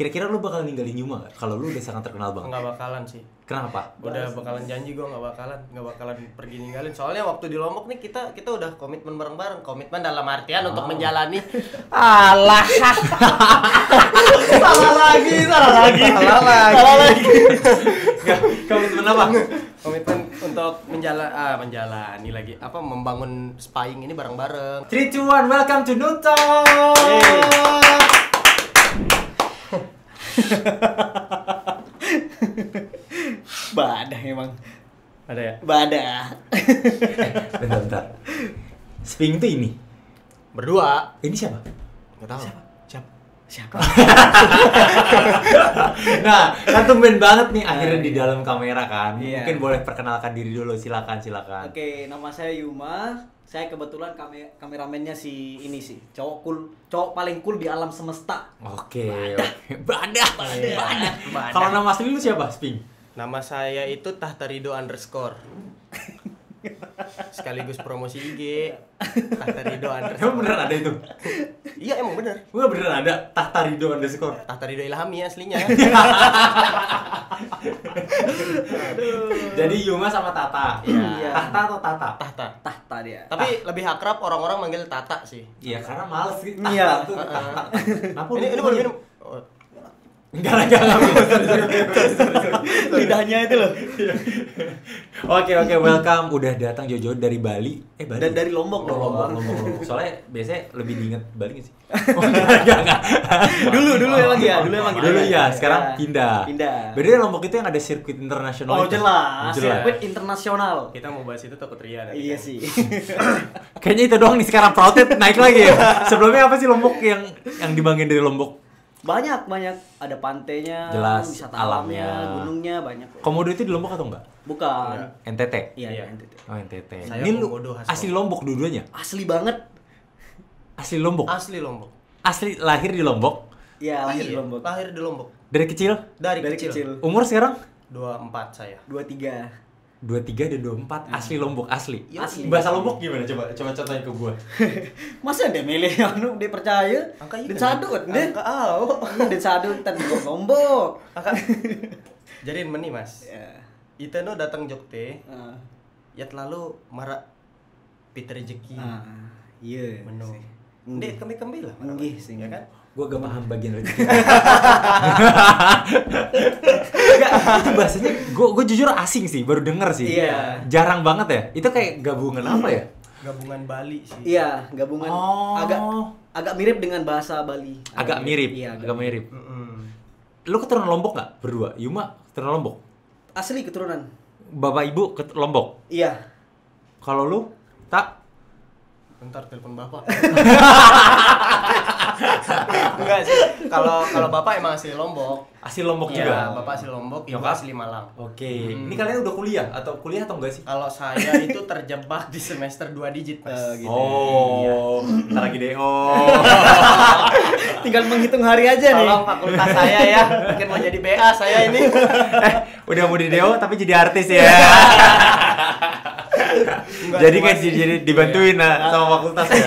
Kira-kira lu bakal ninggalin Yuma gak? Kalau lu udah sangat terkenal banget. Gak bakalan sih. Kenapa? Udah bakalan janji gue gak bakalan pergi ninggalin. Soalnya waktu di Lombok nih kita udah komitmen bareng-bareng. Komitmen dalam artian untuk menjalani. Alah. Salah lagi. Komitmen apa? Komitmen untuk menjalani lagi. Apa? Membangun spying ini bareng-bareng. 3, 2, 1, welcome to NUTALK. Badah emang. Ada ya? Badah. Bentar. Spying itu ini. Berdua. Ini siapa? Enggak tahu. Siapa? Nah, kan tumben banget nih akhirnya di dalam kamera kan. Yeah. Mungkin boleh perkenalkan diri dulu, silakan. Oke, nama saya Yuma. Saya kebetulan kameramennya si ini sih, cowok paling cool di alam semesta. Oke. Badah. Kalau nama asli lu siapa, Spying? Nama saya itu Tahtarido _ sekaligus promosi IG Tahtarido _ Emang bener ada itu? Iya emang bener. Wah bener ada Tahtarido _ Tahtarido Ilhami aslinya. Jadi Yuma sama Tata. Iya. Tahta atau Tata? Tahta dia. Tapi lebih akrab orang-orang manggil Tata sih. Iya, karena males gitu. Iya. Ini baru minum. Enggak. Lidahnya itu loh. Oke, welcome. Udah datang jauh-jauh dari Bali. Dari Lombok loh. Lombok. Soalnya biasanya lebih diinget Bali sih. Enggak. Dulu emang gitu. Iya, sekarang pindah. Bedanya Lombok itu yang ada sirkuit internasional. Oh, jelas. Sirkuit internasional. Kita mau bahas itu takut ria. Iya sih. Kayaknya itu doang nih sekarang protet naik lagi ya. Sebelumnya apa sih Lombok yang dibanggain dari Lombok? Banyak ada pantainya, jelas, wisata alamnya, gunungnya banyak. Komodo itu di Lombok atau enggak? Bukan. NTT. Iya, NTT. Oh, NTT. Saya ini Komodo asli Lombok dua-duanya. Asli banget. Asli Lombok. Asli lahir di Lombok. Iya, lahir di Lombok. Dari kecil? Dari kecil. Umur sekarang? 24 saya. 23 dan 24 asli Lombok asli. Bahasa Lombok gimana coba contohin ke gua. Masa dia milih anu dia percaya dan sadut deh. Dan sadut tadi Lombok. Jadi meni Mas. Iya. Kita nu datang Jogte. Ya terlalu marak pit rezeki. Iya. Menu. Ndek kembi-kembi lah. Nggih sing ya kan. Gua gak paham bagian rezeki. Itu bahasanya gue jujur asing sih, baru denger sih. Iya. Jarang banget ya. Itu kayak gabungan apa ya? Gabungan Bali sih. Iya, gabungan. Oh. Agak mirip dengan bahasa Bali. Agak mirip. Iya, agak mirip. Lu keturunan Lombok nggak berdua? Yuma keturunan Lombok. Asli keturunan. Bapak ibu Lombok. Iya. Kalau lu tak. Bentar telepon bapak. Enggak sih. Kalau bapak emang asli Lombok. Asli Lombok ya, juga. Bapak asli Lombok, ibu asli Malang. Oke. Ini kalian udah kuliah atau enggak sih? Kalau saya itu terjebak di semester 2 digit, Mas. Gitu. Oh. Iya. Ntar lagi deh. Oh. Tinggal menghitung hari aja nih. Tolong fakultas saya ya. Mungkin mau jadi BA saya ini. Udah mau di DO tapi jadi artis ya. Jadi kan jadi dibantuin sama fakultas ya.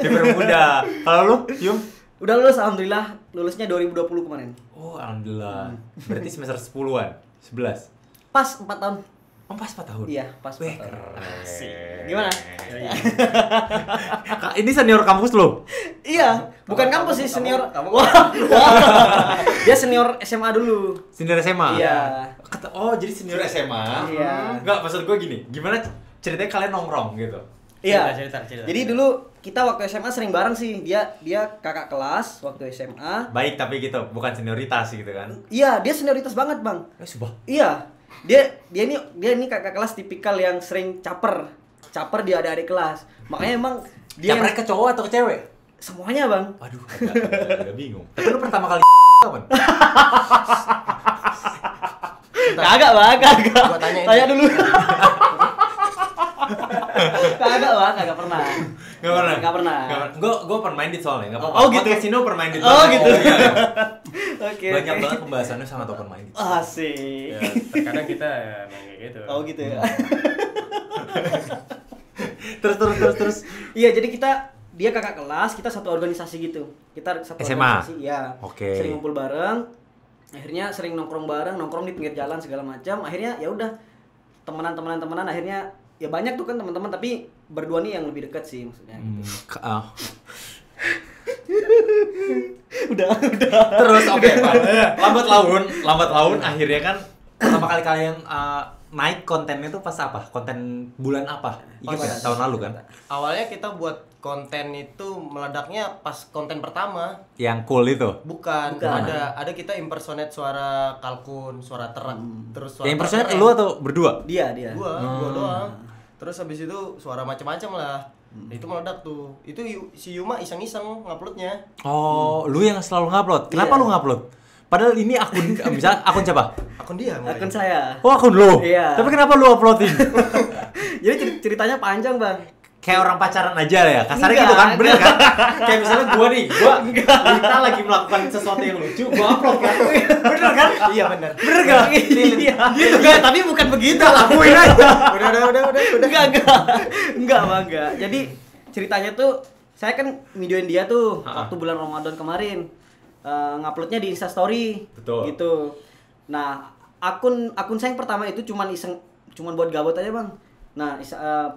Dipermudah. Kalau lu, Yum? Udah lulus alhamdulillah. Lulusnya 2020 kemarin. Oh, alhamdulillah. Berarti semester 10-an, 11. Pas 4 tahun. Oh, pas 4 tahun. Iya, pas 4 tahun. Asik. Gimana? Ini senior kampus lo? Iya, bukan kampus sih, senior. Dia senior SMA dulu. Senior SMA? Iya. Oh, jadi senior SMA? Iya. Enggak, maksud gue gini. Gimana ceritanya kalian nongkrong gitu? Iya. Cerita. Jadi dulu kita waktu SMA sering bareng sih. Dia kakak kelas waktu SMA. Baik, tapi gitu, bukan senioritas gitu kan? Iya, dia senioritas banget, Bang. Subah. Iya. Dia ini kakak kelas tipikal yang sering caper dia ada adik kelas. Makanya emang dia caper ke cowok atau ke cewek? Semuanya, Bang. Aduh, agak bingung. Tapi lu pertama kali kapan? Kagak. Gua tanya dulu. Kagak pernah. Gua permain-minded soalnya, enggak apa-apa. Oh gitu. Casino permain-minded. Oh gitu. Oke. Banyak banget pembahasannya sangat permain-minded. Asik. Ya, terkadang kita emang kayak gitu. Oh gitu ya. Terus. Iya, jadi kita dia kakak kelas, kita satu organisasi gitu. Kita satu SMA. Organisasi, ya. Okay. Sering ngumpul bareng. Akhirnya sering nongkrong bareng, nongkrong di pinggir jalan segala macam. Akhirnya ya udah temenan akhirnya ya banyak tuh kan teman-teman, tapi berdua nih yang lebih dekat sih maksudnya. Gitu. Udah. Terus oke, lambat laun akhirnya kan pertama kali kalian naik kontennya tuh pas apa? Konten bulan apa? Iya, pada tahun lalu kan. Awalnya kita buat konten itu meledaknya pas konten pertama yang cool itu bukan. ada kita impersonate suara kalkun, suara terak, terus suara yang impersonate lu atau berdua? dia gua doang. Terus habis itu suara macam-macam lah. Itu meledak tuh. Itu si Yuma iseng-iseng nguploadnya. Oh, lu yang selalu ngupload. Kenapa lu ngupload? Padahal ini akun misalnya akun siapa? Akun dia. Akun saya. Oh, akun lu. Iya. Tapi kenapa lu uploadin? Jadi ceritanya panjang, Bang. Kayak orang pacaran aja ya, kasarnya gitu kan, bener kan? Kayak misalnya gua nih, kita lagi melakukan sesuatu yang lucu, gua upload kan? Bener kan? Iya bener. Bener gak? Iya. Gitu kan? Tapi bukan begitu, lakuin aja. Udah. Enggak. Jadi ceritanya tuh, saya kan videoin dia tuh waktu bulan Ramadan kemarin, nguploadnya di Instastory. Betul. Gitu. Nah, akun saya yang pertama itu cuman iseng, cuman buat gabut aja bang. Nah,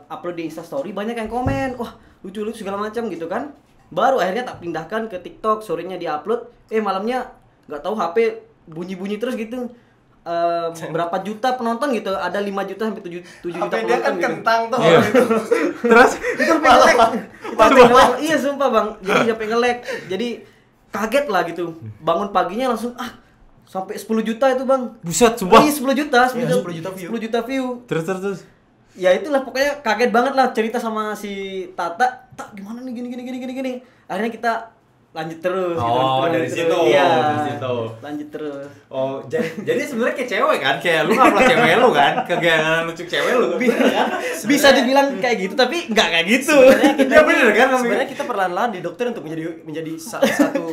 upload di Instastory, banyak yang komen, wah lucu-lucu segala macam gitu kan. Baru akhirnya tak pindahkan ke TikTok, sorenya di-upload, malamnya nggak tahu HP bunyi-bunyi terus gitu. Berapa juta penonton gitu, ada 5 juta sampai 7 juta penonton. Dia kan gitu. Kentang tuh. Yeah. Terus itu nge-lag. Iya sumpah bang, jadi sampai nge-lag. Jadi kaget lah gitu, bangun paginya langsung sampai 10 juta itu bang. Buset sumpah. Iya 10 juta view. Terus. Ya itulah pokoknya kaget banget lah cerita sama si Tata. Tak gimana nih gini. Akhirnya kita lanjut terus. Oh gitu. dari situ. Lanjut terus. Oh jadi sebenarnya kayak cewek kan, kayak lu ngupload cewek lu kan, kegiatan lucu cewek lu. Bisa dibilang kayak gitu tapi nggak kayak gitu. Iya bener kan? Sebenarnya kita perlahan-lahan didokter untuk menjadi satu.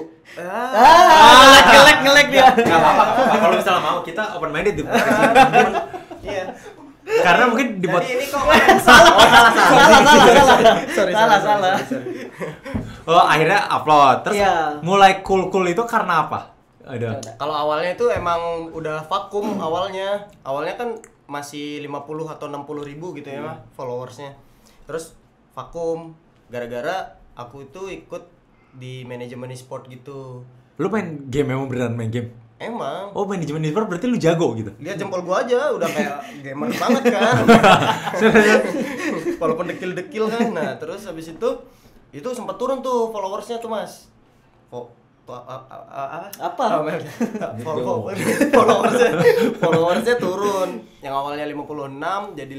Ngelek dia. Nggak apa-apa. Kalau misalnya mau kita open minded. Iya. Karena mungkin dibuat ini kok salah. Oh akhirnya upload terus mulai cool itu karena apa? Kalau awalnya itu emang udah vakum awalnya kan masih 50 atau 60 ribu gitu ya followersnya. Terus vakum gara-gara aku itu ikut di manajemen e-sport gitu. Lu main game emang beneran main game? Emang. Oh manajemen developer berarti lu jago gitu? Lihat jempol gua aja udah kayak gamer banget kan. Walaupun dekil-dekil kan. Nah terus habis itu sempat turun tuh followersnya tuh mas. Followersnya turun. Yang awalnya 56 jadi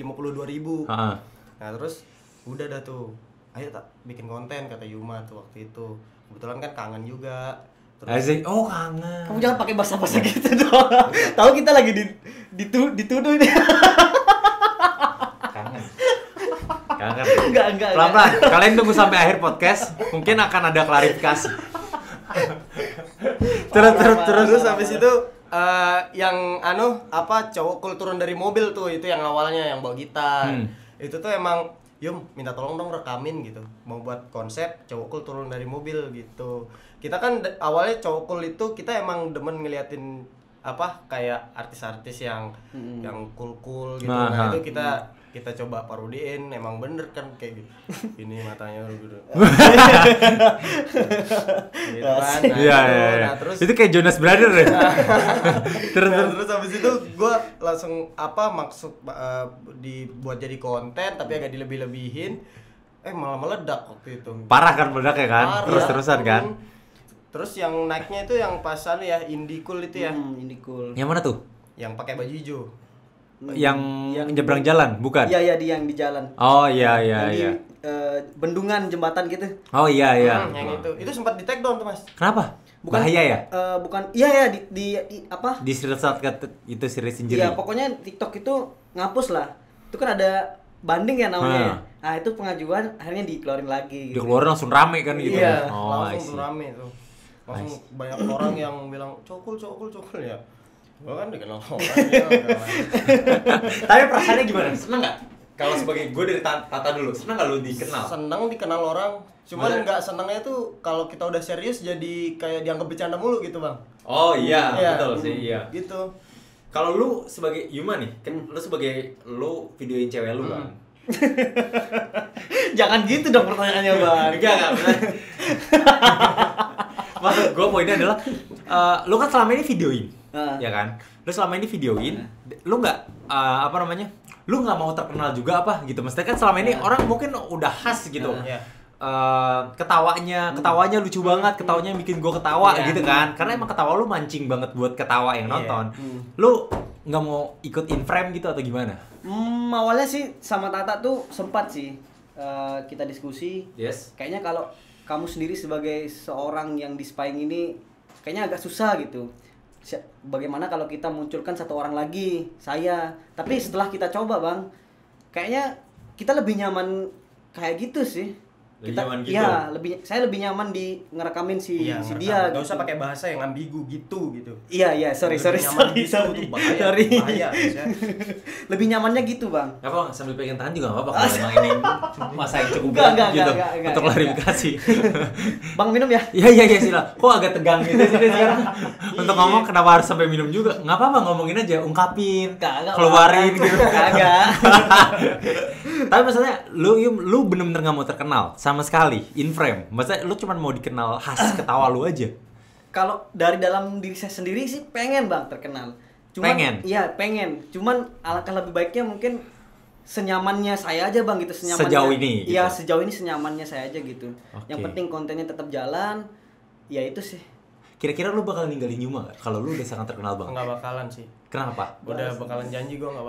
52.000. Nah terus udah dah tuh. Ayo tak bikin konten kata Yuma tuh waktu itu. Kebetulan kan kangen juga. Terus, kangen. Kamu jangan pakai bahasa-bahasa gitu dong. Tahu kita lagi dituduh ini. Kangen. Enggak. Pelan-pelan. Kalian tunggu sampai akhir podcast, mungkin akan ada klarifikasi. Terus habis itu yang cowok cool turun dari mobil tuh, itu yang awalnya yang bawa gitar. Itu tuh emang Yum, minta tolong dong rekamin gitu. Mau buat konsep cowok cool turun dari mobil gitu. Kita kan awalnya cowok cool itu kita emang demen ngeliatin kayak artis-artis yang cool gitu. Nah itu kita coba parodiin, emang bener kan kayak gitu. Ini matanya gitu. Nah, terus itu kayak Jonas Brothers ya. Terus habis itu gue langsung dibuat jadi konten tapi agak dilebih-lebihin. Malah meledak waktu itu. Parah kan meledaknya kan? Terus-terusan kan. Terus yang naiknya itu yang pasan ya Indie Cool itu ya. Indie Cool. Yang mana tuh? Yang pakai baju hijau. Yang nyebrang jalan, bukan? Iya, yang di jalan. Oh, iya. Bendungan jembatan gitu. Oh, iya. Yang itu sempat di take down tuh, Mas. Kenapa? Bukan, bahaya ya? Bukan. Iya, di di screenshot itu series sendiri. Iya, pokoknya TikTok itu ngapus lah. Itu kan ada banding ya namanya. Nah, itu pengajuan akhirnya dikeluarin lagi gitu. Dikeluarin langsung rame kan gitu. Iya, langsung rame tuh. Langsung banyak orang yang bilang, "Cokul ya." Gue kan udah kenal orang ya. Tapi perasaannya gimana? Seneng gak? Kalau sebagai gue dari Tata dulu, seneng gak lu dikenal? Seneng dikenal orang, Cuman nggak senangnya tuh kalau kita udah serius jadi kayak dianggap bercanda mulu gitu, Bang. Oh iya, ya, betul sih, iya. Gitu. Kalau lu sebagai Yuma nih, kan lu sebagai lu videoin cewek lu, Bang. Jangan gitu dong pertanyaannya, Bang. Enggak. Maksud gue poinnya adalah lu kan selama ini videoin. Ya kan? Lu selama ini videoin, lu nggak apa namanya? Lu nggak mau terkenal juga apa gitu. Maksudnya kan selama ini orang mungkin udah khas gitu. Ketawanya lucu banget, ketawanya bikin gue ketawa gitu kan, karena emang ketawa lu mancing banget buat ketawa yang nonton. Lu nggak mau ikut in frame gitu atau gimana? Awalnya sih sama Tata tuh sempat sih kita diskusi. Kayaknya kalau kamu sendiri sebagai seorang yang di Spying ini kayaknya agak susah gitu. Bagaimana kalau kita munculkan satu orang lagi, saya. Tapi setelah kita coba, Bang, kayaknya kita lebih nyaman kayak gitu sih. Saya lebih nyaman di ngerekamin si dia. Gak usah pakai bahasa yang ambigu gitu. Iya, sorry. Bahaya. Lebih nyamannya gitu, Bang. Gak apa, sambil pegang tangan juga gak apa-apa. Kalau ini masa yang cukup berat gitu untuk klarifikasi. Bang, minum ya? Iya, silakan. Kok agak tegang gitu sih sekarang? Untuk ngomong kenapa harus sampai minum juga? Gak apa-apa, ngomongin aja, ungkapin, keluarin gitu. Kagak. Tapi maksudnya lu bener-bener gak mau terkenal sama sekali, in frame. Maksudnya lu cuma mau dikenal khas ketawa lu aja. Kalau dari dalam diri saya sendiri sih pengen, Bang, terkenal. Cuman, pengen? Iya, pengen. Cuman alangkah lebih baiknya mungkin senyamannya saya aja, Bang, gitu. Sejauh ini? Iya, gitu. Sejauh ini senyamannya saya aja gitu. Okay. Yang penting kontennya tetap jalan, ya itu sih. Kira-kira lu bakal ninggalin Yuma gak? Kalau lu udah sangat terkenal banget. Nggak bakalan sih. Kenapa? Udah bakalan janji gue nggak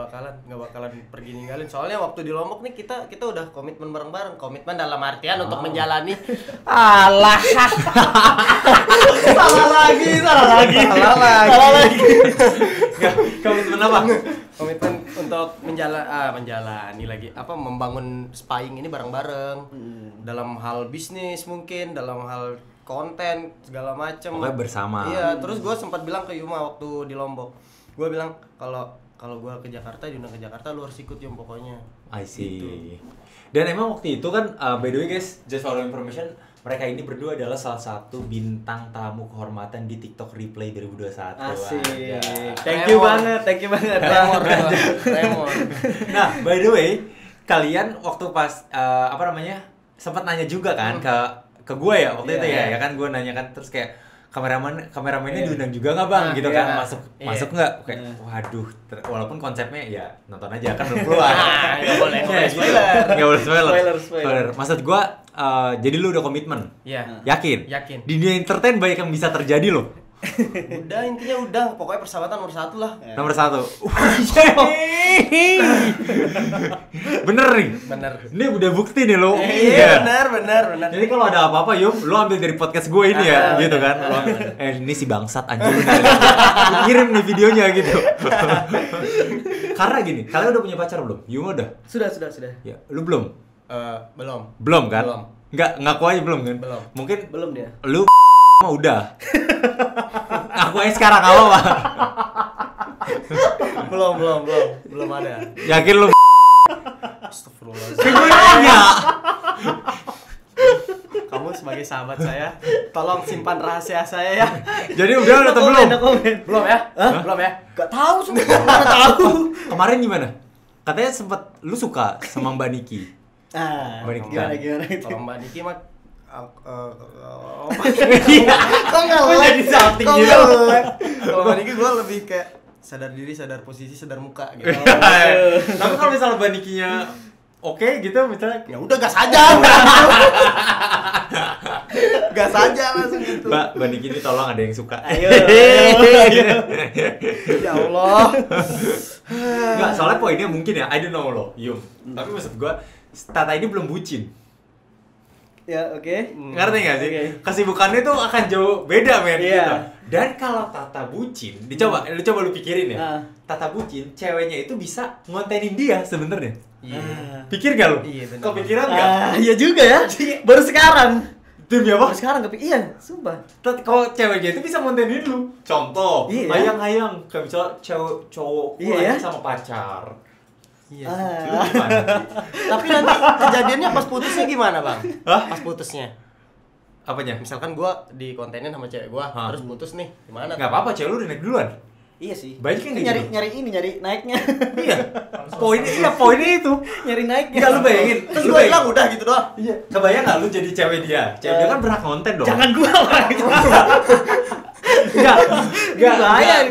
bakalan pergi ninggalin. Soalnya waktu di Lombok nih kita udah komitmen bareng-bareng. Komitmen dalam artian untuk menjalani. Alah. Salah lagi. Komitmen apa? Komitmen untuk menjalani membangun Spying ini bareng-bareng. Dalam hal bisnis mungkin, dalam hal konten segala macem. Pokoknya bersama. Iya, terus gue sempat bilang ke Yuma waktu di Lombok, gue bilang kalau gue ke Jakarta, diundang ke Jakarta, lu harus ikut Yum pokoknya. I see. Gitu. Dan emang waktu itu kan, by the way guys, just for information, mereka ini berdua adalah salah satu bintang tamu kehormatan di TikTok Replay 2021. Asik. Ya. Thank you banget. Remor. Nah, by the way, kalian waktu pas sempat nanya juga kan ke gue ya waktu itu ya kan, gue nanya kan, terus kayak kameramennya diundang juga nggak, Bang, gitu kan, masuk nggak, kayak waduh, walaupun konsepnya ya nonton aja kan belum keluar. Nggak boleh spoiler. Maksud gue jadi lu udah komitmen, yakin di dunia entertain banyak yang bisa terjadi loh. Udah, intinya udah, pokoknya persahabatan nomor satu. Bener. Ini udah bukti nih lo. Bener. Jadi kalau ada apa-apa, Yum, lo ambil dari podcast gue ini ya, gitu kan. Ini si bangsat anjing. Kirim nih videonya gitu. Karena gini, kalian udah punya pacar belum? Yum udah. Sudah. Ya, lu belum? Belum kan? Belum. Enggak, ngaku aja belum kan? Belum. Mungkin belum dia. Lu mah udah. Aku aja sekarang apa, Pak? Belum ada. Yakin lu? Astagfirullahaladzim. Kamu sebagai sahabat saya, tolong simpan rahasia saya ya. Jadi udah atau belum? Belum ya? Belum ya? Gak tahu semua. Kemarin gimana? Katanya sempet lu suka sama Mbak Niki. Gimana itu? Kalau Mbak Niki mah Kalau Mbak Niki gue lebih kayak sadar diri, sadar posisi, sadar muka gitu. Tapi kalau misalnya Mbak Nikinya oke gitu, misalnya ya udah gas aja langsung gitu. Mbak Niki ini tolong ada yang suka. Ayo. Ya Allah. Enggak, soalnya poinnya mungkin ya, I don't know loh, Yum. Tapi maksud gue Tata ini belum bucin. Ya, oke. Ngerti gak sih? Okay. Kesibukannya tuh akan jauh beda, men. Gitu. Dan kalau Tata bucin, coba lu pikirin ya. Tata bucin, ceweknya itu bisa ngontenin dia sebenarnya. Pikir gak lu? Iya, kepikiran gak? Iya juga ya. Baru sekarang. Demi apa? Baru sekarang kepikiran. Iya, sumpah. Kalau ceweknya itu bisa ngontenin lu. Contoh, ayang-ayang. Kayak misalnya cowok sama pacar. Iya. Tapi nanti kejadiannya pas putusnya gimana, Bang? Hah? Pas putusnya. Apanya? Misalkan gua di kontenin sama cewek gua, terus putus nih. Gimana? Enggak apa-apa, cewek lu udah naik duluan. Iya sih. Banyak kan nyari naiknya. Iya. Poinnya itu. Nyari naiknya. Enggak, lu bayangin. Terus gua hilang udah gitu doang. Iya. Kebayang enggak lu jadi cewek dia? Cewek dia kan berhak konten dong. Jangan gua gitu. Enggak.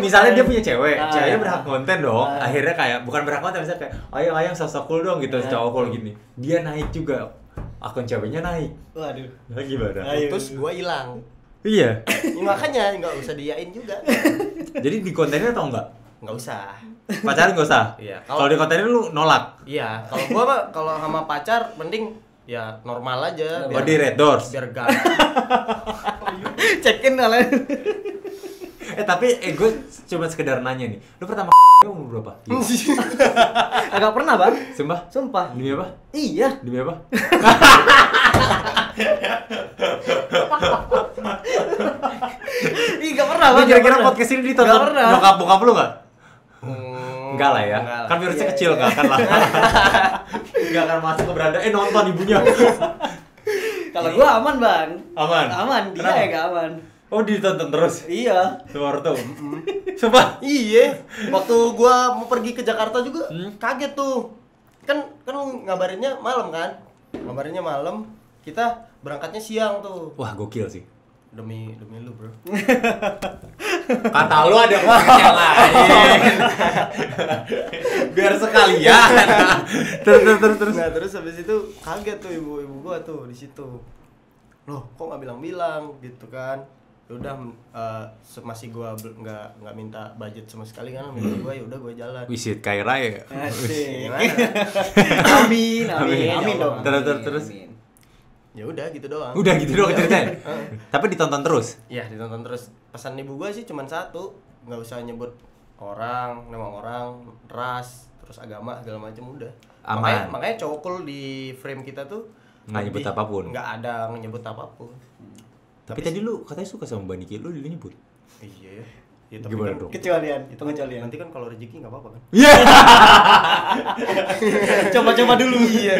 Misalnya dia punya cewek, ceweknya berhak konten dong. Akhirnya kayak bukan berhak konten, misalnya kayak ayang-ayang sosok cool dong gitu, cowok cool gini. Dia naik juga. Akun ceweknya naik. Waduh. Lagi gimana? Terus gua hilang. Iya. Makanya enggak usah diain juga. Jadi di kontennya atau enggak? Enggak usah. Pacaran enggak usah? Iya. Kalau di kontennya lu nolak. Iya. Kalau gua mah kalau sama pacar mending ya normal aja. Body red doors. Biar gak. Check in lah. Tapi gue cuma sekedar nanya nih. Lu pertama umur berapa? Agak pernah, Bang. Sumpah. Demi apa? Iya. Demi apa? Ih, gak pernah, Bang. Kira-kira podcast ini ditonton nyokap-bokap lu gak? Enggak lah ya. Kan virusnya kecil, gak akan lah. Gak akan masuk ke beranda, nonton ibunya. Kalau gue aman, Bang. Aman, dia ya gak aman. Oh, ditonton terus? Iya. Suara tuh. Coba. Iya. Waktu gua mau pergi ke Jakarta juga kaget tuh. Kan ngabarinnya malam kan? Ngabarinnya malam, kita berangkatnya siang tuh. Wah, gokil sih. Demi lu, Bro. Kata lu ada orang yang lain. Biar sekalian. Terus. Nah, terus habis itu kaget tuh ibu gua tuh di situ. Loh, kok enggak bilang-bilang gitu kan? Udah masih gua nggak minta budget sama sekali kan, minta gua ya udah gua jalan. Wisit Kaira ya. Amin dong. Terus. Ya udah gitu doang. Udah gitu doang ceritanya. Tapi ditonton terus. Iya, ditonton terus. Pesan ibu gua sih cuma satu, nggak usah nyebut orang, nama orang, ras, terus agama segala macam udah. Aman. Makanya cowok cool di frame kita tuh nggak nyebut apapun. Nggak ada nyebut apapun. Tapi tadi lu katanya suka sama Mbak Niki, lu dulu nyebut. Iya. Ya, gimana dong? Kecualian, itu kecualian. Nanti kan kalau rezeki enggak apa-apa kan. Iya. Coba-coba dulu. Iya.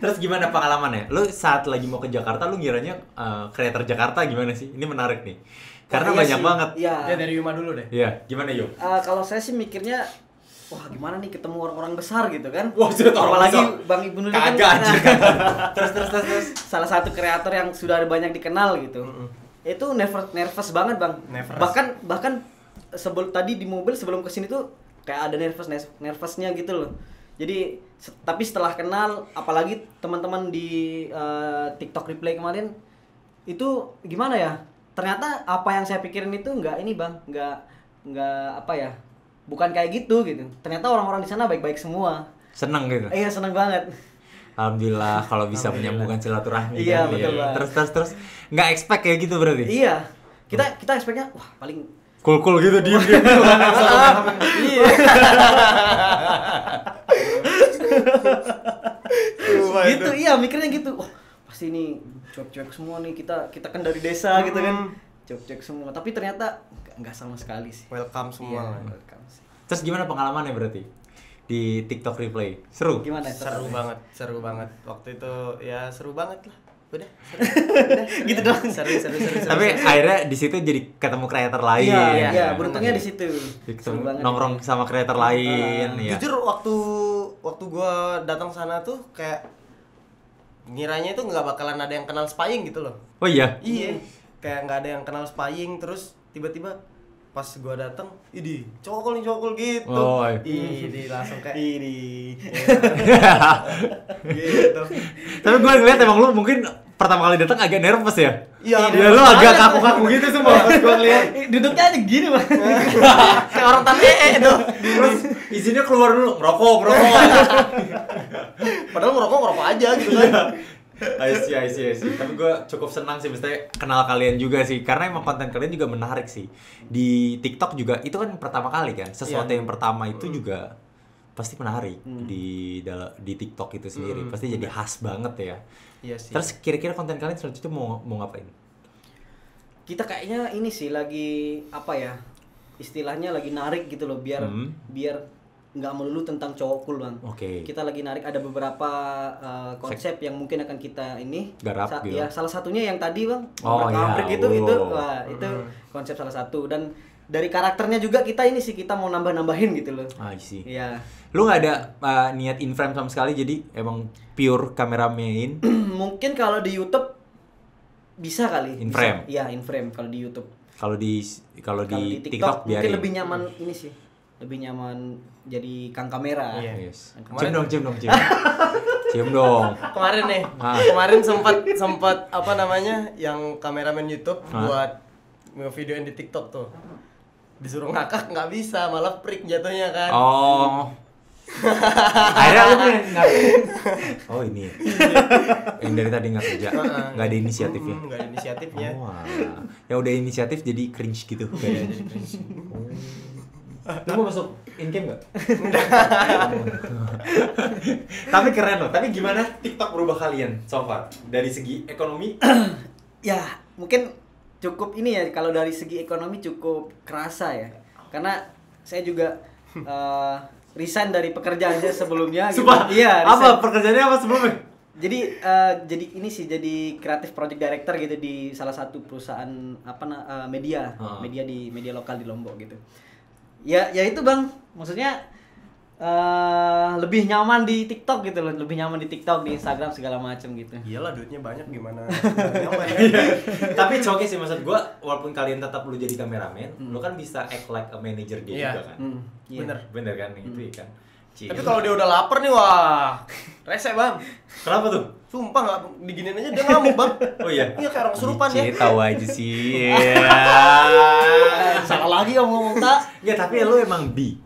Terus gimana pengalamannya? Lu saat lagi mau ke Jakarta, lu ngiranya creator Jakarta gimana sih? Ini menarik nih. Karena banyak banget. Iya. Ya dari Yuma dulu deh. Iya, gimana Yum? Kalau saya sih mikirnya wah gimana nih ketemu orang-orang besar gitu kan? Wah, apalagi Bang Ibnu kan terus salah satu kreator yang sudah banyak dikenal gitu. Itu nervous banget, Bang. Nervous. Bahkan tadi di mobil sebelum kesini tuh kayak ada nervousnya gitu loh. Jadi tapi setelah kenal, apalagi teman-teman di TikTok replay kemarin itu gimana ya? Ternyata apa yang saya pikirin itu enggak ini, Bang. Enggak apa ya? Bukan kayak gitu. Ternyata orang-orang di sana baik-baik semua. Seneng gitu. Iya, seneng banget. Alhamdulillah kalau bisa menyambungkan silaturahmi. Iya, kan, betul. Ya. Terus nggak expect kayak gitu berarti. Iya. Kita expect-nya wah paling cool gitu diem gitu. Iya. Gitu, iya mikirnya gitu. Wah, pasti ini cuek-cuek semua nih kita kan dari desa gitu kan. Cuek-cuek semua, tapi ternyata nggak sama sekali sih. Welcome semua. Iya, welcome sih. Terus gimana pengalamannya berarti di TikTok replay? Seru? Gimana? Seru banget. Waktu itu ya seru banget lah. Udah. Gitu doang. Seru. Tapi akhirnya di situ jadi ketemu kreator lain. Iya, beruntungnya di situ. Nongkrong sama kreator lain. Ya. Jujur waktu gua datang sana tuh kayak ngiranya itu nggak bakalan ada yang kenal Spying gitu loh. Oh iya. Iya. Kayak nggak ada yang kenal Spying terus. Tiba-tiba pas gua dateng, idih, cokol gitu. Oh, idih langsung kayak idih. Gitu. Tapi gua ngeliat emang lu mungkin pertama kali datang agak nervous ya? Iya, lu agak kaku-kaku gitu semua. Pas gua ngeliat duduknya aja gini, Bang. Kayak orang tante tuh. Terus izinnya keluar dulu, ngerokok. Padahal ngerokok aja gitu kan. I see. Tapi gue cukup senang sih mestinya kenal kalian juga sih. Karena emang konten kalian juga menarik sih. Di TikTok juga, itu kan pertama kali kan. Sesuatu yang pertama itu juga pasti menarik di TikTok itu sendiri. Pasti jadi khas banget ya. Iya sih. Terus kira-kira konten kalian selanjutnya mau ngapain? Kita kayaknya ini sih lagi apa ya, istilahnya lagi narik gitu loh. Biar nggak melulu tentang cowok cool, Bang. Oke. Okay. Kita lagi narik ada beberapa konsep yang mungkin akan kita ini garap gitu. Ya, salah satunya yang tadi, Bang. Oh iya. Itu wah, itu konsep salah satu, dan dari karakternya juga kita ini sih kita mau nambah-nambahin gitu loh. I see. Iya. Lu nggak ada niat in-frame sama sekali, jadi emang pure kameramen. Mungkin kalau di YouTube bisa kali. In-frame. Iya, in-frame kalau di YouTube. Kalau di TikTok mungkin biarin. Lebih nyaman ini sih. Lebih nyaman jadi kang kamera. Yes. Cium dong. Kemarin nih. Kemarin sempat apa namanya yang kameramen YouTube buat ngevideoin di TikTok tuh. Disuruh ngakak nggak bisa, malah prik jatuhnya kan. Oh. Akhirnya aku nggak. Oh ini. Yang dari tadi nggak kerja, nggak ada inisiatifnya. Nggak ada inisiatifnya. Wah. Yang udah inisiatif jadi cringe gitu. Kayaknya jadi cringe. Lu mau masuk in-game gak? Tapi keren loh. Tapi gimana TikTok berubah kalian so far? Dari segi ekonomi? Ya mungkin cukup ini ya. Kalau dari segi ekonomi cukup kerasa ya. Karena saya juga resign dari pekerjaan aja sebelumnya. Sumpah? Gitu. Iya, apa? Pekerjaannya apa sebelumnya? Jadi ini sih, jadi kreatif project director gitu di salah satu perusahaan apa media. Media lokal di Lombok gitu. Ya itu Bang, maksudnya lebih nyaman di TikTok gitu loh, lebih nyaman di TikTok, di Instagram segala macem gitu. Iyalah duitnya banyak gimana? Nyaman ya. Tapi coki sih maksud gue, walaupun kalian tetap lu jadi kameramen, lu kan bisa act like a manager dia juga kan. Bener kan gitu kan. Tapi kalau dia udah lapar nih wah, rese Bang. Kenapa tuh? Sumpah nggak diginiin aja dia ngamuk Bang. Oh iya. Iya kayak orang kesurupan ya. Tahu aja sih. Salah lagi ngomong tak. Ya tapi lu emang bi.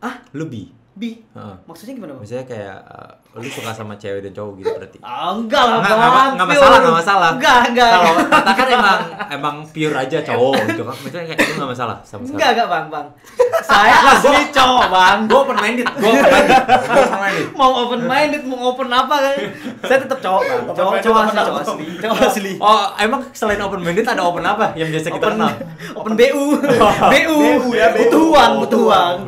Ah, lu bi. Bi. Maksudnya gimana Bang? Maksudnya kayak lu suka sama cewek dan cowok gitu berarti. Enggak lah Bang. Enggak masalah. Enggak. Kalau Tata kan emang pure aja cowok gitu kan. Maksudnya kayak itu enggak masalah sama sekali. Enggak Bang. Saya asli cowok Bang. Gua open minded. Mau open minded, mau open apa kan? Saya tetap cowok Bang. Cowok asli. Oh, emang selain open minded ada open apa yang biasa kita kenal? Open BU. Butuh uang.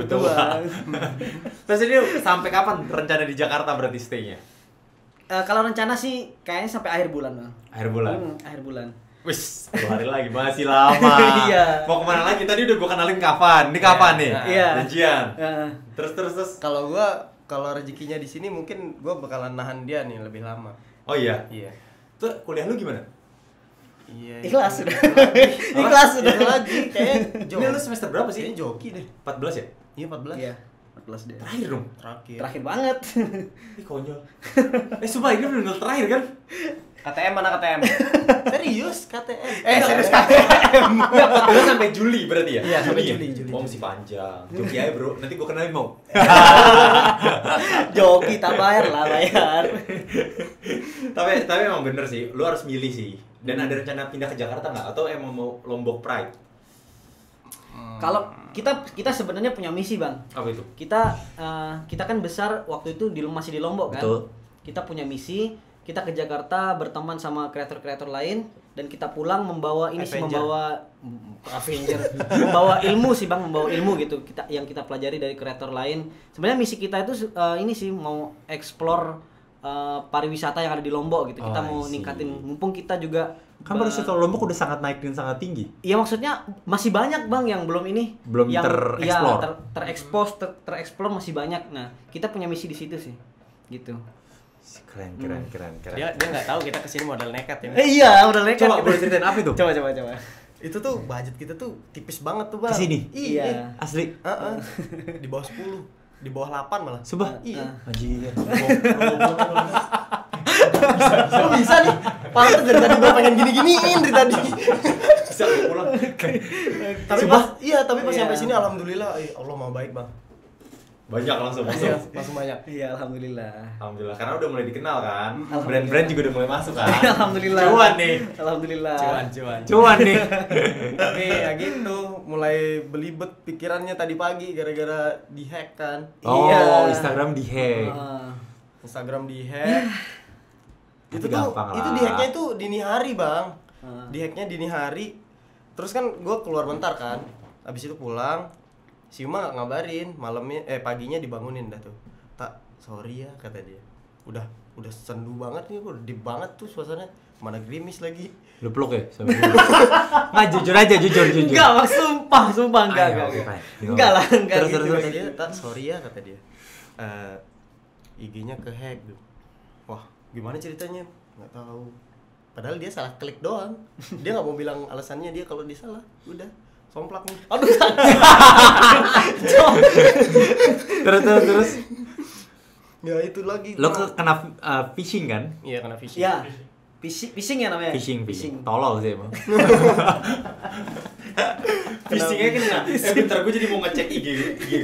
Terus ini sampai kapan rencana di Jakarta berarti stay-nya? Kalau rencana sih kayaknya sampai akhir bulan Bang. Akhir bulan? Akhir bulan. Wis, 2 hari lagi masih lama. Iya. Mau kemana lagi? Tadi udah gue kenalin kapan. Ini kapan nih? Iya. Janjian. Terus. Kalau gue, kalau rezekinya di sini mungkin gue bakalan nahan dia nih lebih lama. Oh iya? Iya. Tuh kuliah lu gimana? Iya. Ikhlas udah. Lagi kayaknya. Ini lu semester berapa sih? Ini joki deh. 14 ya? Iya 14. Iya. 14 deh. Terakhir dong? Terakhir banget. Ini konyol. Sumpah ini bener-bener terakhir kan? KTM mana KTM? Serius KTM. Enggak, 14 sampai Juli berarti ya? Iya, sampai Juli. Oh, masih panjang. Joki aja bro, nanti gua kenalin mau. Joki, tak bayar. Tapi emang bener sih, lu harus milih sih. Dan ada rencana pindah ke Jakarta nggak? Atau emang mau Lombok Pride? Kalau kita sebenarnya punya misi Bang. Apa itu? Kita kan besar waktu itu masih di Lombok kan. Betul. Kita punya misi, kita ke Jakarta berteman sama kreator-kreator lain dan kita pulang membawa ini sih, membawa ilmu sih Bang, membawa ilmu gitu. Yang kita pelajari dari kreator lain. Sebenarnya misi kita itu ini sih mau explore pariwisata yang ada di Lombok gitu. Kita mau ningkatin, mumpung kita juga kan pariwisata Lombok udah sangat naik dan sangat tinggi. Iya maksudnya masih banyak Bang yang belum ini. Belum tereksplor. Iya, tereksplor masih banyak. Nah, kita punya misi di situ sih. Gitu. Keren. Dia nggak tahu kita kesini modal nekat ya. Iya, modal nekat. Coba boleh ceritain apa itu? Coba. Itu tuh budget kita tuh tipis banget tuh Bang. Kesini? Iya. Asli? Di bawah 10. Di bawah 8 malah. Sumpah? Iya. Anjir. Lu bisa nih. Pantes dari tadi gue pengen gini-giniin dari tadi. Bisa pulang. Tapi pas sampai sini alhamdulillah Allah mau baik Bang. Banyak langsung banyak. Iya, alhamdulillah. Karena udah mulai dikenal kan. Brand-brand juga udah mulai masuk kan. Alhamdulillah. Cuan nih. Tapi ya gitu, mulai belibet pikirannya tadi pagi gara-gara di-hack kan. Oh, iya. Instagram di-hack. Instagram di-hack. Itu di-hacknya itu dini hari, Bang. Di-hacknya dini hari. Terus kan gua keluar bentar kan. Abis itu pulang. Si Yuma ngabarin malamnya, paginya dibangunin dah tuh. "Tak, sorry ya," kata dia. Udah sendu banget nih, udah deep banget tuh suasana. Mana gerimis lagi. Lu peluk ya? Nggak, jujur aja, jujur. Enggak, Bang, sumpah enggak. Enggak lah, enggak. Terus gitu. Dia, "Tak, sorry ya," kata dia. IG-nya kehack tuh. Wah, gimana ceritanya? Nggak tahu. Padahal dia salah klik doang. Dia nggak mau bilang alasannya dia kalau dia salah. Udah. Somplak nih. Aduh. Terus. Ya itu lagi. Lo kena phishing kan? Iya, kena phishing. Ya. Phishing ya namanya? Phishing. Tolol sih emang. Phishingnya kan ya? Bentar gue jadi mau ngecek IG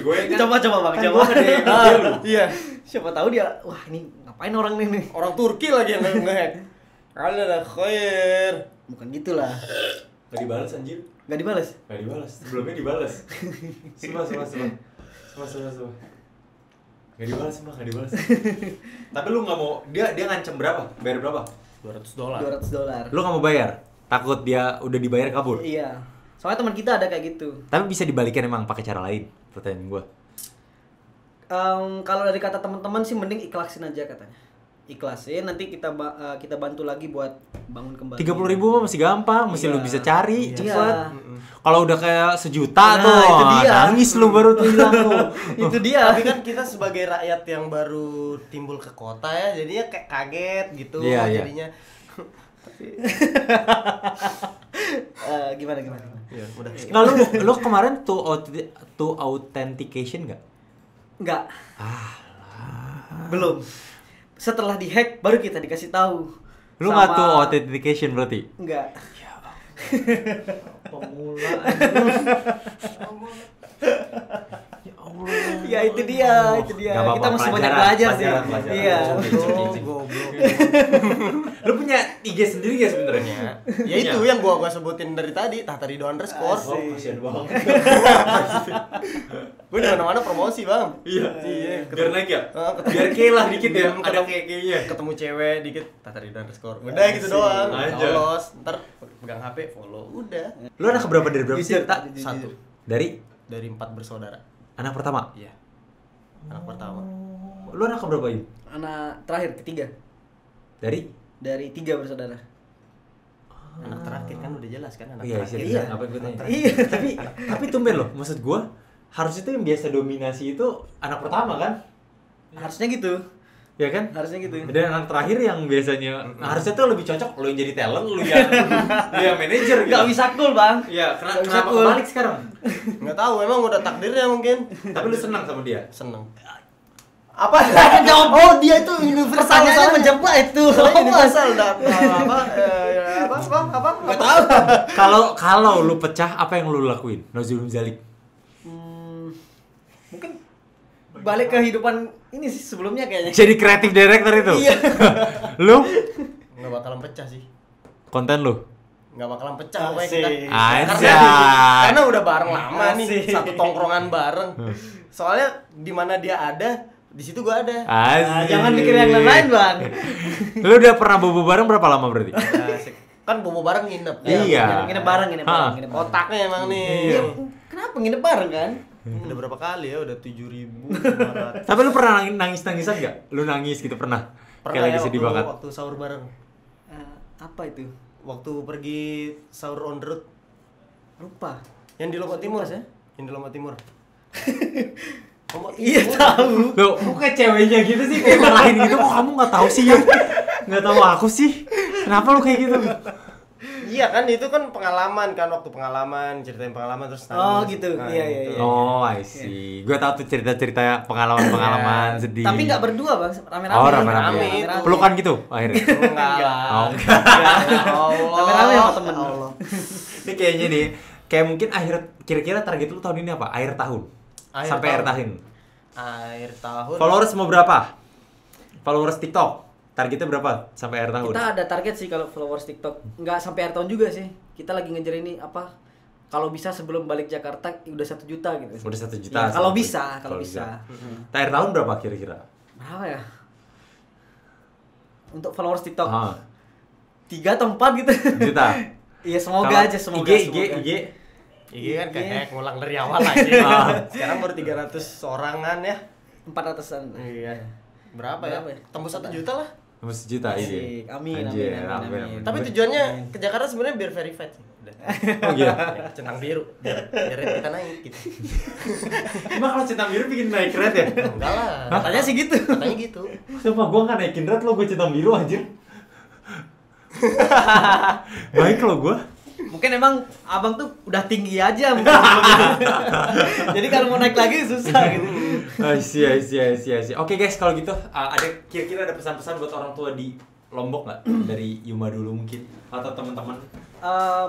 gue kan. Coba Bang, coba deh. Iya. Siapa tahu dia, wah ini ngapain orang nih? Orang Turki lagi yang nge-hack. Allahu khair. Bukan gitulah. Gak dibalas anjir. Gak dibalas. Sebelumnya dibalas. Semua. Gak dibalas. Tapi lu gak mau, dia ngancem berapa? Bayar berapa? $200. Lu gak mau bayar? Takut dia udah dibayar kabur? Iya. Soalnya teman kita ada kayak gitu. Tapi bisa dibalikin emang pakai cara lain? Pertanyaan gua. Kalau dari kata teman-teman sih mending ikhlasin aja katanya. Ikhlasin, nanti kita bantu lagi buat bangun kembali. 30.000 mah masih gampang, masih lu bisa cari cepat. Kalau udah kayak 1 juta tuh, itu dia. Nangis lu baru tuh hilang tuh. Itu dia. Tapi kan kita sebagai rakyat yang baru timbul ke kota ya, jadinya kayak kaget gitu. Yeah, jadinya. Gimana? Ya, udah. Nah, lu kemarin tuh authentication enggak? Enggak. Belum. Setelah dihack baru kita dikasih tahu. Lu nggak tuh authentication berarti? Enggak. Ya. Pemula. Ya Allah. Ya itu dia. Kita mesti banyak belajar sih. Iya. Lu punya IG sendiri gak sebenarnya? Ya itu yang gua sebutin dari tadi, Tahtarido _ Oh, kasihan banget. Gue di mana-mana promosi, Bang. Iya. Biar naik ya? Biar kelah dikit ya. Ada kayaknya. Ketemu cewek dikit, Tahtarido _ Udah gitu doang. Lolos, ntar pegang HP, follow. Udah. Lu anak berapa dari berapa sih? 1. Dari 4 bersaudara. Anak pertama? Iya. Anak pertama. Lu anak berapa ini? Anak terakhir, ketiga. Dari 3 bersaudara. Anak terakhir kan udah jelas kan anak terakhir. Iya. Apa gue tanya? Iya, tapi tumben loh. Maksud gue harusnya tuh yang biasa dominasi itu anak pertama kan? Harusnya gitu. Ya kan? Harusnya gitu. Dan anak terakhir yang biasanya harusnya tuh lebih cocok lo yang jadi talent, lo yang manajer gitu. Gak bisa cool, Bang. Iya, kenapa kebalik sekarang? Gak tahu, emang udah takdirnya mungkin. Tapi lu senang sama dia? Senang. Apa? Jawab. Oh, dia itu universal. Pertanyaannya menjebak itu. Universal dah. Apa? Gak tahu. Kalau lu pecah, apa yang lu lakuin? Nuzulun zalik. Mungkin balik ke kehidupan ini sih sebelumnya kayaknya. Jadi kreatif director itu? Iya. Lu? Nggak bakalan pecah sih. Konten lu? Nggak bakalan pecah. Karena udah bareng lama nih. Satu tongkrongan bareng. Soalnya dimana dia ada, di situ gua ada. Jangan mikir yang lain-lain, Bang. Lu udah pernah bobo bareng berapa lama berarti? Kan bobo bareng nginep. Iya. Nginep bareng. Otaknya emang nih. Kenapa nginep bareng kan? Udah berapa kali ya? Udah 7.500. Tapi lu pernah nangis-nangisan gak? Lu nangis gitu pernah kayak lagi sedih banget waktu sahur bareng. Apa itu? Waktu pergi sahur on the road. Lupa. Yang di Lombok Timur ya? Yang di Lombok Timur. Iya tahu. Loh, kok kayak ceweknya gitu sih? Kayak marahin gitu, kok kamu gak tahu sih ya? Gak tahu aku sih? Kenapa lu kayak gitu? Iya kan, itu kan pengalaman kan, waktu pengalaman, ceritain pengalaman terus nangis. Oh gitu, iya. Oh I see, gue tau tuh cerita-cerita pengalaman-pengalaman sedih. Tapi gak berdua Bang, rame-rame. Oh rame-rame, pelukan gitu akhirnya? Enggak. Rame-rame sama temen. Ini kayaknya nih, kayak mungkin akhir, kira-kira target lu tahun ini apa? Akhir tahun. Followers mau berapa? Followers TikTok? Targetnya berapa sampai akhir tahun? Kita ada target sih kalau followers TikTok. Nggak sampai akhir tahun juga sih. Kita lagi ngejar ini apa? Kalau bisa sebelum balik Jakarta udah 1 juta gitu. Udah 1 juta. Ya, kalau bisa. Akhir tahun berapa kira-kira? Berapa ya? Untuk followers TikTok. 3 atau 4 gitu. Juta. Iya, semoga aja. IG. Iya kan kayak ngulang dari awal lagi. Sekarang baru 300 sorangan ya. 400-an. Iya. Berapa ya? Tembus 1 juta lah. Tembus juta ini. Amin. Tapi tujuannya ke Jakarta sebenarnya biar verified. Oh iya. Centang biru. Biar rate kita naik gitu. Emang kalau centang biru bikin naik rate ya? Enggak lah. Katanya sih gitu. Katanya gitu. Sumpah gua enggak naikin rate lo, gua centang biru anjir. Baik lo gua. Mungkin emang abang tuh udah tinggi aja mungkin. Jadi kalau mau naik lagi susah gitu. I see. Oke guys, kalau gitu ada kira-kira ada pesan-pesan buat orang tua di Lombok nggak? Dari Yuma dulu mungkin atau teman-teman?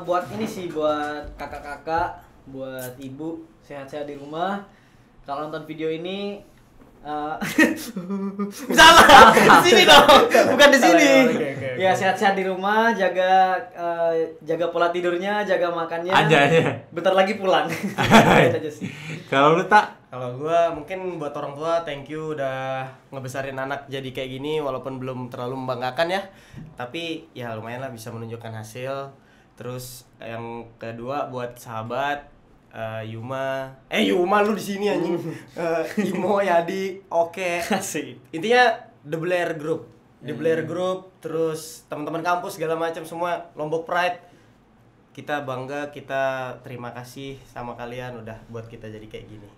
Buat ini sih, buat kakak-kakak, buat ibu, sehat-sehat di rumah. Kalau nonton video ini salah di sini dong, bukan di sini. Ya, sehat-sehat di rumah, jaga pola tidurnya, jaga makannya. Adanya. Bentar lagi pulang. Kalau lu tak? Kalau gua mungkin buat orang tua, thank you udah ngebesarin anak jadi kayak gini, walaupun belum terlalu membanggakan ya. Tapi ya lumayan lah bisa menunjukkan hasil. Terus yang kedua buat sahabat. Yuma lu di sini anjing. Imo, Yadi, Oke. Kasih. Intinya The Blair Group. The Blair Group, terus teman-teman kampus segala macam semua, Lombok Pride. Kita bangga, kita terima kasih sama kalian udah buat kita jadi kayak gini.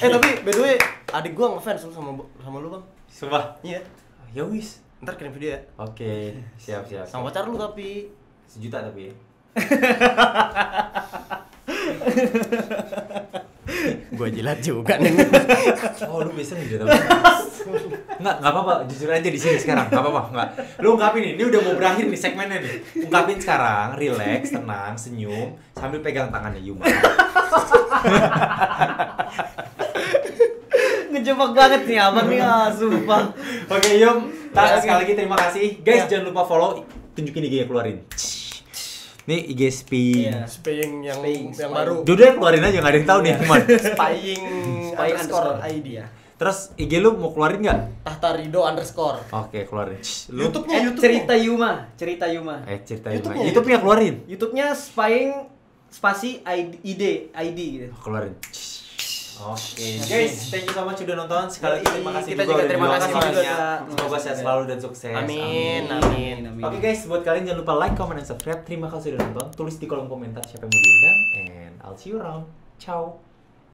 Tapi by the way, adik gua ngefans sama lu, Bang. Sumpah. Iya. Ya wis, ntar kirim video ya. Oke. Siap. Sama pacar lu tapi sejuta tapi ya. Gua jilat juga nih. Oh, lu biasa gitu. Enggak apa-apa, jujur aja di sini sekarang. Enggak apa-apa, enggak. Lu ungkapin ini udah mau berakhir nih segmennya nih. Ungkapin sekarang, relax, tenang, senyum sambil pegang tangannya Yuma. Ngejebak banget nih abang nih, sumpah. Oke, Yum. Sekali lagi terima kasih. Guys, jangan lupa follow, tunjukin IG-nya keluarin. Ini IG Spying yang baru. Judulnya keluarin aja, nggak ada yang tahu nih teman. Spying_ID ya. Terus IG lu mau keluarin nggak? Tahtarido_. Oke, keluarin. YouTube-nya cerita Yuma. YouTube-nya keluarin. YouTube-nya Spying spasi ID gitu. Keluarin. Oke. Guys, thank you so much sudah nonton. Sekali lagi terima kasih. Kita juga terima kasih juga. Semoga sehat selalu dan sukses. Amin. Oke guys, buat kalian jangan lupa like, comment, dan subscribe. Terima kasih sudah nonton. Tulis di kolom komentar siapa yang mau diundang. And I'll see you around. Ciao.